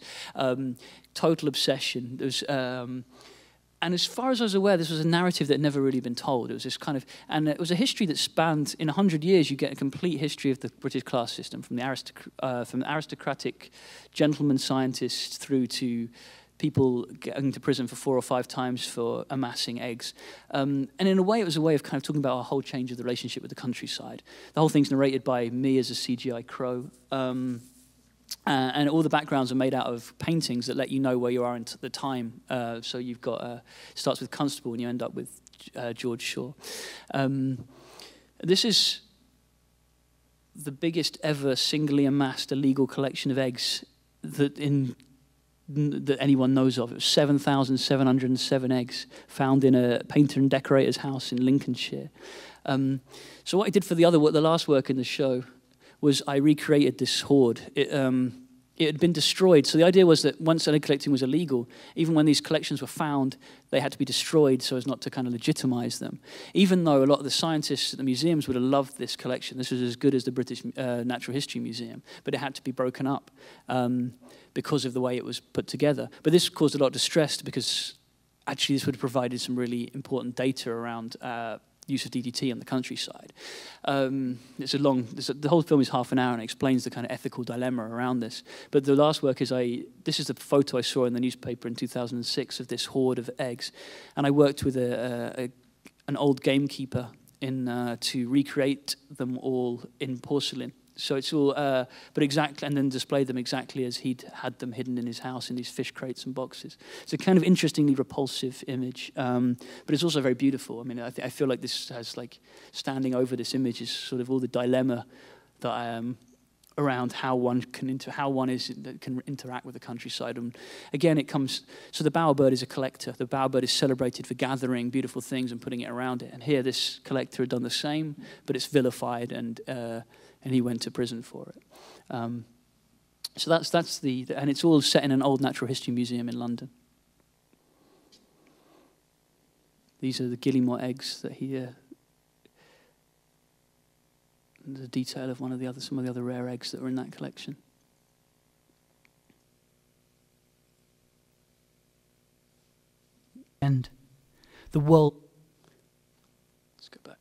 Total obsession. And as far as I was aware, this was a narrative that had never really been told. It was this kind of, and it was a history that spanned, in 100 years, you get a complete history of the British class system, from the aristocratic gentleman scientists through to people going to prison for 4 or 5 times for amassing eggs. And in a way, it was a way of kind of talking about a whole change of the relationship with the countryside. The whole thing's narrated by me as a CGI crow. And all the backgrounds are made out of paintings that let you know where you are in the time. So you've got, starts with Constable and you end up with George Shaw. This is the biggest ever singly amassed illegal collection of eggs that, that anyone knows of. It was 7,707 eggs found in a painter and decorator's house in Lincolnshire. So what I did for the last work in the show was I recreated this hoard. It had been destroyed. So the idea was that once egg collecting was illegal, even when these collections were found, they had to be destroyed so as not to kind of legitimize them. Even though a lot of the scientists at the museums would have loved this collection, this was as good as the British Natural History Museum, but it had to be broken up because of the way it was put together. But this caused a lot of distress because actually this would have provided some really important data around use of DDT on the countryside. The whole film is half an hour and it explains the kind of ethical dilemma around this. But the last work is this is the photo I saw in the newspaper in 2006 of this hoard of eggs. And I worked with an old gamekeeper to recreate them all in porcelain. So it's all, and then display them exactly as he'd had them hidden in his house in these fish crates and boxes. It's a kind of interestingly repulsive image, but it's also very beautiful. I feel like this has, standing over this image is sort of all the dilemma that I am around how one can interact with the countryside. And again, it comes, so the bowerbird is a collector. The bowerbird is celebrated for gathering beautiful things and putting it around it. And here, this collector had done the same, but it's vilified and he went to prison for it. So that's and it's all set in an old natural history museum in London. These are the Guillemot eggs that he, the detail of some of the other rare eggs that were in that collection. And the world. Let's go back.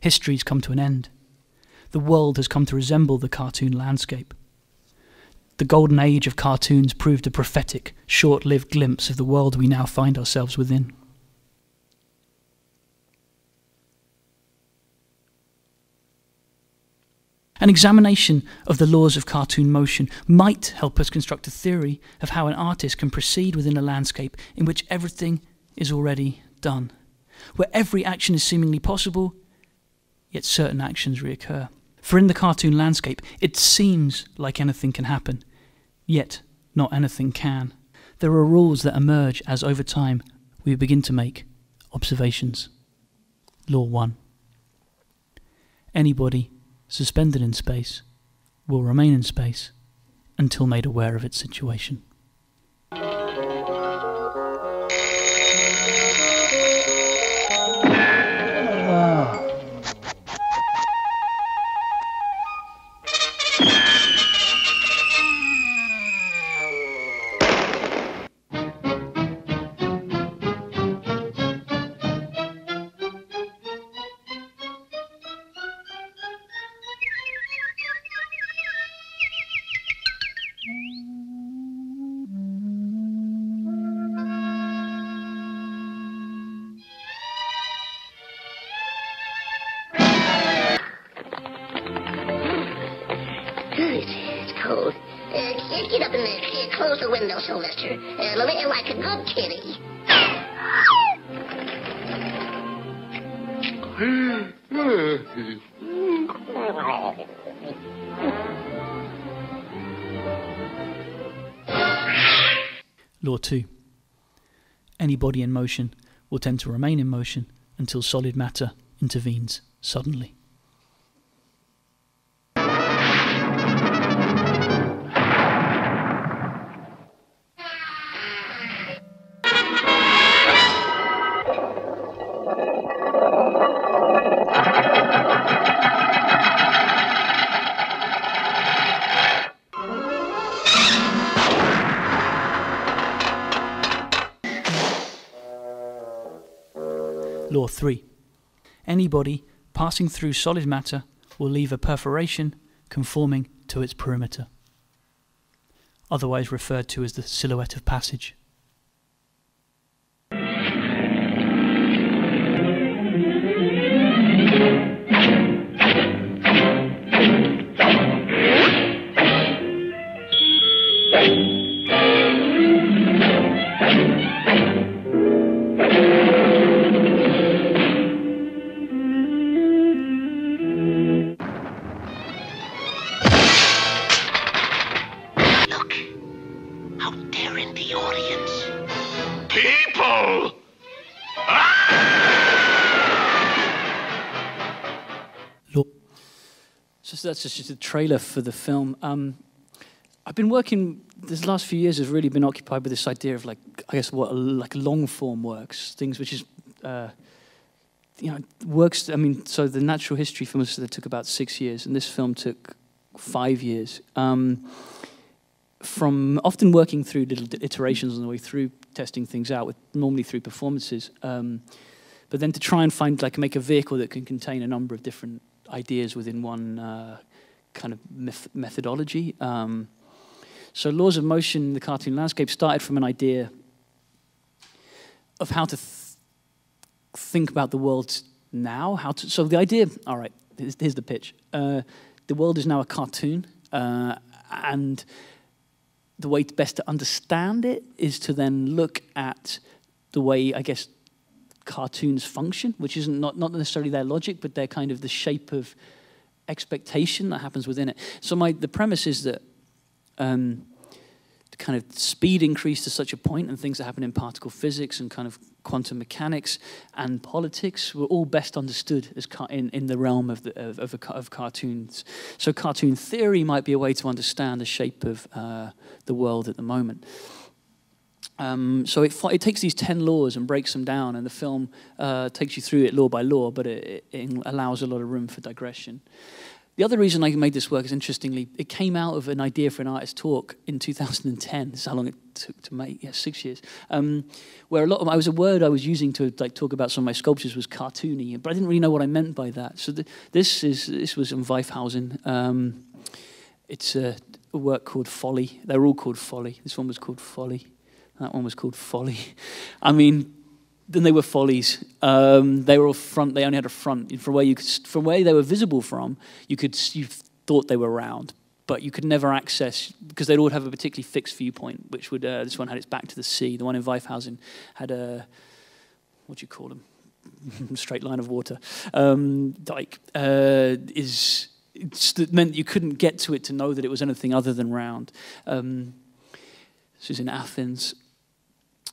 History's come to an end. The world has come to resemble the cartoon landscape. The golden age of cartoons proved a prophetic, short-lived glimpse of the world we now find ourselves within. An examination of the laws of cartoon motion might help us construct a theory of how an artist can proceed within a landscape in which everything is already done, where every action is seemingly possible, yet certain actions reoccur. For in the cartoon landscape, it seems like anything can happen, yet not anything can. There are rules that emerge as over time we begin to make observations. Law 1. Anybody suspended in space will remain in space until made aware of its situation. close the window, Sylvester. It'll be like a good kitty. Law 2. Any body in motion will tend to remain in motion until solid matter intervenes suddenly. Law 3. Any body passing through solid matter will leave a perforation conforming to its perimeter, otherwise referred to as the silhouette of passage. That's just a trailer for the film. I've been working, this last few years, I've really been occupied with this idea of, like, I guess, what, like, long-form works, things which is, you know, works, I mean, so the natural history film took about 6 years, and this film took 5 years. From often working through little iterations on the way through, testing things out, with, normally through performances, but then to try and find, like, make a vehicle that can contain a number of different ideas within one kind of methodology. So Laws of Motion in the Cartoon Landscape started from an idea of how to think about the world now. How to, so the idea, all right, here's the pitch. The world is now a cartoon, and the way best to understand it is to then look at the way, I guess, cartoons function, which isn't not necessarily their logic, but they're kind of the shape of expectation that happens within it. So the premise is that kind of speed increased to such a point, and things that happen in particle physics and kind of quantum mechanics and politics were all best understood as in the realm of cartoons. So cartoon theory might be a way to understand the shape of the world at the moment. So it takes these 10 laws and breaks them down, and the film takes you through it law by law, but it allows a lot of room for digression. The other reason I made this work is, interestingly, it came out of an idea for an artist talk in 2010. This is how long it took to make, yeah, 6 years. Where a lot of, a word I was using to, like, talk about some of my sculptures was cartoony, but I didn't really know what I meant by that. So this was in Weyhausen. It's a work called Folly. They're all called Folly. This one was called Folly. That one was called Folly. I mean, then they were follies. They were all front. They only had a front. From where you could, from where they were visible from, you thought they were round, but you could never access, because they'd all have a particularly fixed viewpoint. Which would this one had its back to the sea. The one in Weyhausen had a, what do you call them? Straight line of water. Dike it meant you couldn't get to it to know that it was anything other than round. This was in Athens.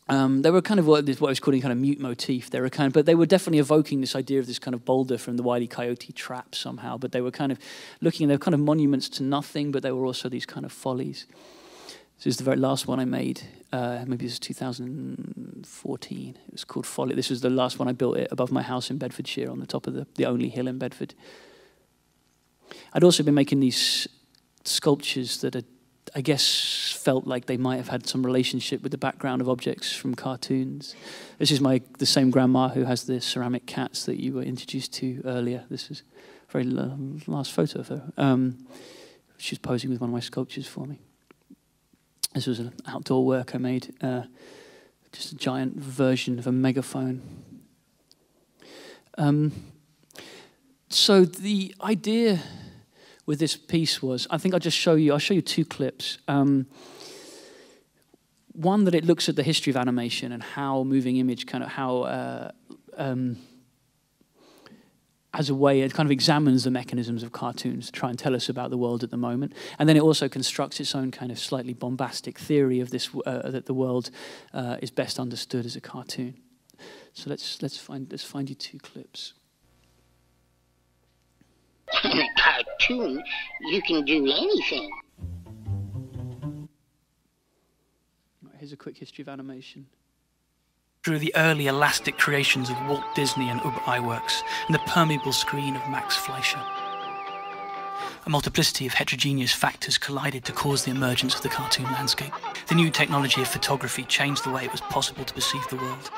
They were kind of what I was calling kind of mute motif. They were kind of, but they were definitely evoking this idea of this kind of boulder from the Wile E. Coyote trap somehow. But they were kind of looking, they were kind of monuments to nothing, but they were also these kind of follies. This is the very last one I made. Maybe this was 2014. It was called Folly. This was the last one I built it above my house in Bedfordshire, on the top of the only hill in Bedford. I'd also been making these sculptures that are, I guess, felt like they might have had some relationship with the background of objects from cartoons. This is the same grandma who has the ceramic cats that you were introduced to earlier. This is the very last photo of her. She's posing with one of my sculptures for me. This was an outdoor work I made, just a giant version of a megaphone. So the idea with this piece was, I'll show you two clips. One, that it looks at the history of animation and how moving image kind of how as a way, it kind of examines the mechanisms of cartoons to try and tell us about the world at the moment. And then it also constructs its own kind of slightly bombastic theory of this, that the world is best understood as a cartoon. So let's find you two clips. In a cartoon, you can do anything. Here's a quick history of animation. Through the early elastic creations of Walt Disney and Ub Iwerks, and the permeable screen of Max Fleischer. A multiplicity of heterogeneous factors collided to cause the emergence of the cartoon landscape. The new technology of photography changed the way it was possible to perceive the world.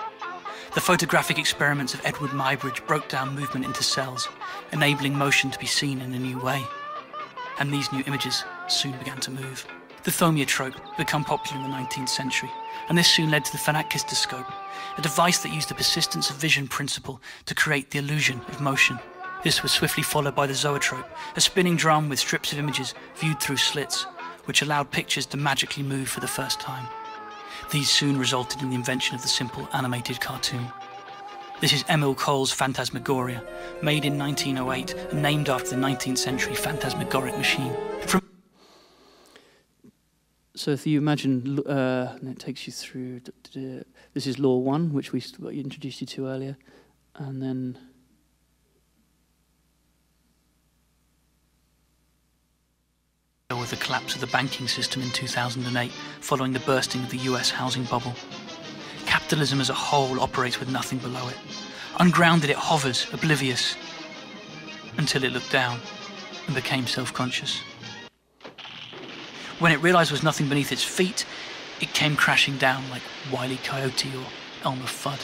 The photographic experiments of Edward Muybridge broke down movement into cells, enabling motion to be seen in a new way. And these new images soon began to move. The thomia trope became popular in the 19th century, and this soon led to the phanakistoscope, a device that used the persistence of vision principle to create the illusion of motion. This was swiftly followed by the zoetrope, a spinning drum with strips of images viewed through slits, which allowed pictures to magically move for the first time. These soon resulted in the invention of the simple animated cartoon. This is Emil Cole's Phantasmagoria, made in 1908 and named after the 19th century phantasmagoric machine. So if you imagine, and it takes you through, this is Law 1, which we introduced you to earlier, and then... ...with the collapse of the banking system in 2008, following the bursting of the US housing bubble. Capitalism as a whole operates with nothing below it. Ungrounded, it hovers, oblivious, until it looked down and became self-conscious. When it realised there was nothing beneath its feet, it came crashing down like Wile E. Coyote or Elmer Fudd.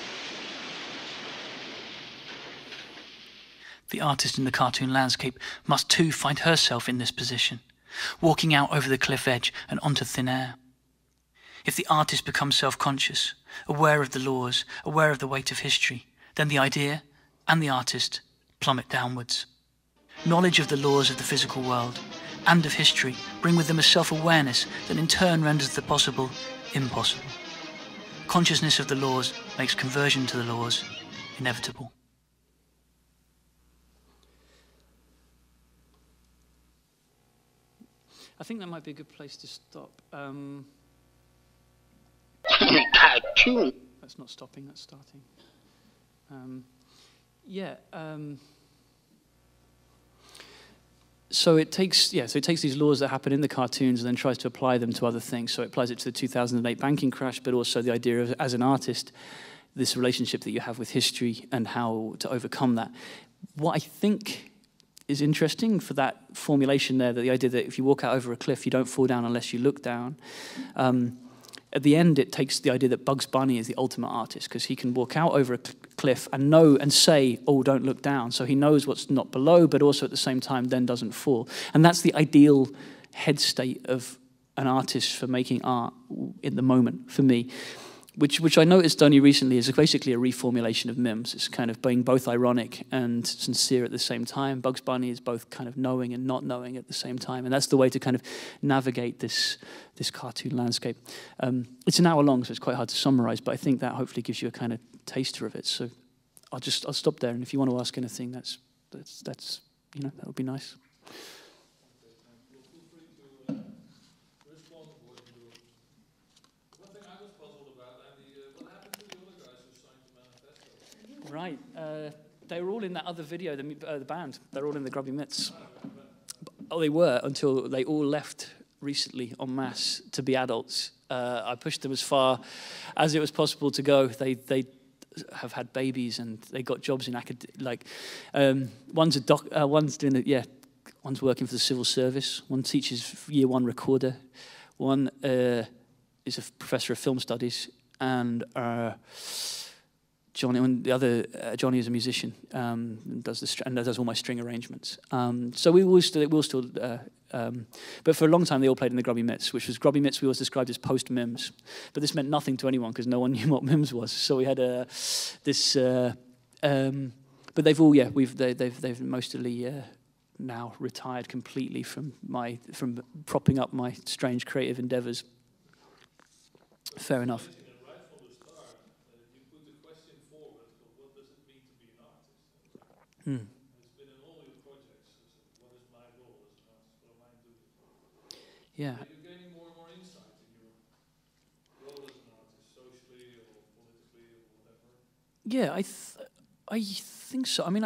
The artist in the cartoon landscape must too find herself in this position, walking out over the cliff edge and onto thin air. If the artist becomes self-conscious, aware of the laws, aware of the weight of history, then the idea and the artist plummet downwards. Knowledge of the laws of the physical world and of history bring with them a self-awareness that in turn renders the possible impossible. Consciousness of the laws makes conversion to the laws inevitable. I think that might be a good place to stop. That's not stopping, that's starting. So it takes, so it takes these laws that happen in the cartoons and then tries to apply them to other things. So it applies it to the 2008 banking crash, but also the idea of, as an artist, this relationship that you have with history and how to overcome that. What I think is interesting for that formulation there, that the idea that if you walk out over a cliff, you don't fall down unless you look down. At the end, it takes the idea that Bugs Bunny is the ultimate artist because he can walk out over a cliff and know and say, oh, don't look down. So he knows what's not below, but also at the same time then doesn't fall. And that's the ideal head state of an artist for making art in the moment, for me. Which I noticed only recently is basically a reformulation of MIMS. It's kind of being both ironic and sincere at the same time. Bugs Bunny is both kind of knowing and not knowing at the same time, and that's the way to kind of navigate this cartoon landscape. It's an hour long, so it's quite hard to summarize, but I think that hopefully gives you a kind of taster of it. So I'll stop there, and if you want to ask anything, that's you know, that would be nice. Right, they were all in that other video, the band. They're all in the grubby mitts. Oh, they were until they all left recently en masse to be adults. I pushed them as far as it was possible to go. They have had babies and they got jobs in like one's doing it. Yeah, one's working for the civil service. One teaches year 1 recorder. One is a professor of film studies and. Johnny is a musician, and does all my string arrangements. So we will still, but for a long time they all played in the grubby mitts, which was grubby mitts. We always described as post MIMS, but this meant nothing to anyone because no one knew what MIMS was. So we had but they've all they've mostly now retired completely from propping up my strange creative endeavours. Fair enough. Right from the start, you put the question forward of what does it mean to be an artist? Mm. It's been in all your projects. What is my role as an artist? What am I doing? Yeah. So you're gaining more and more insight in your role as an artist, socially or politically or whatever. Yeah, I think so. I mean,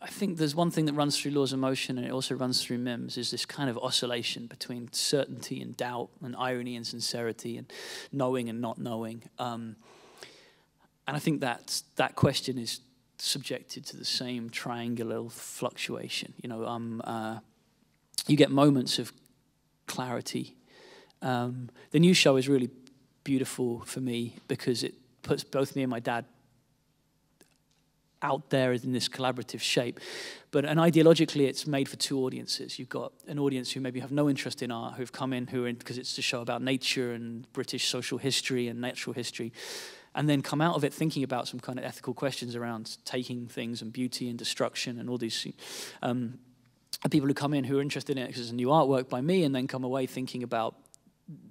I think there's one thing that runs through Laws of Motion, and it also runs through MIMS, is this kind of oscillation between certainty and doubt, and irony and sincerity, and knowing and not knowing. And I think that question is subjected to the same triangular fluctuation. You know, you get moments of clarity. The new show is really beautiful for me because it puts both me and my dad out there in this collaborative shape, and ideologically it's made for two audiences. You've got an audience who maybe have no interest in art, who've come in, because it's a show about nature and British social history and natural history, and then come out of it thinking about some kind of ethical questions around taking things and beauty and destruction and all these people who come in who are interested in it because it's a new artwork by me, and then come away thinking about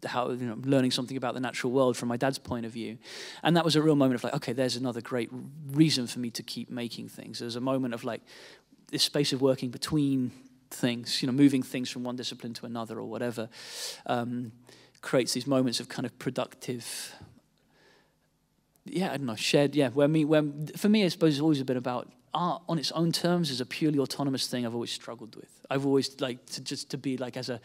how, you know, learning something about the natural world from my dad's point of view. And that was a real moment of like, okay, there's another great reason for me to keep making things. There's a moment of like this space of working between things, you know, moving things from one discipline to another or whatever, creates these moments of kind of productive, yeah, I don't know, shared, yeah. For me, I suppose it's always been about art on its own terms is a purely autonomous thing I've always struggled with. I've always liked to be like as a,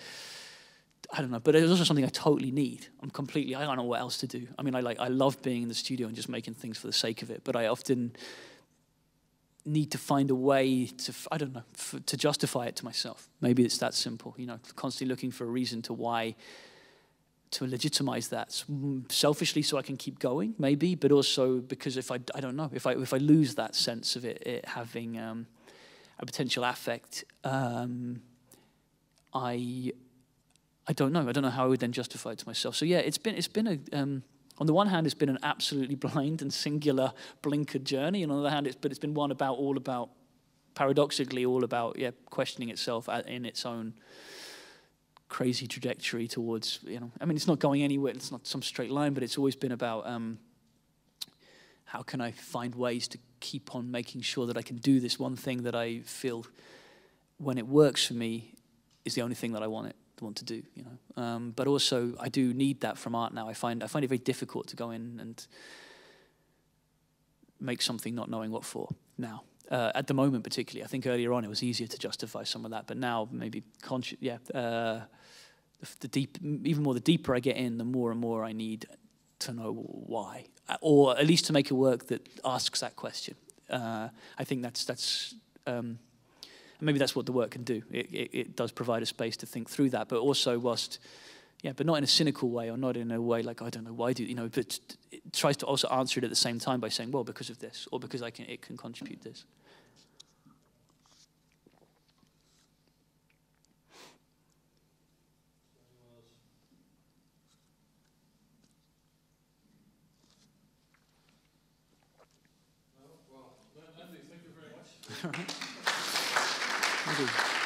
I don't know, but it was also something I totally need. I don't know what else to do. I mean, I love being in the studio and just making things for the sake of it, but I often need to find a way to, I don't know, to justify it to myself. Maybe it's that simple, you know, constantly looking for a reason to why, to legitimize that selfishly so I can keep going, maybe, but also because I don't know, if I lose that sense of it having a potential affect, I don't know. I don't know how I would then justify it to myself. So yeah, it's been a on the one hand it's been an absolutely blind and singular blinkered journey, and on the other hand it's been one about paradoxically all about yeah, questioning itself in its own crazy trajectory towards, you know, I mean it's not going anywhere, it's not some straight line, but it's always been about how can I find ways to keep on making sure that I can do this one thing that I feel when it works for me is the only thing that I want to do, you know, but also I do need that from art now. I find it very difficult to go in and make something not knowing what for now, at the moment particularly. I think earlier on it was easier to justify some of that, but now maybe the deeper I get in, the more and more I need to know why, or at least to make a work that asks that question. I think that's maybe that's what the work can do. It does provide a space to think through that, but also whilst, yeah, but not in a cynical way, or not in a way like, I don't know, why do, you know, but it tries to also answer it at the same time by saying, well, because of this, or because it can contribute this. Well, Andy, thank you very much. All right. Thank you.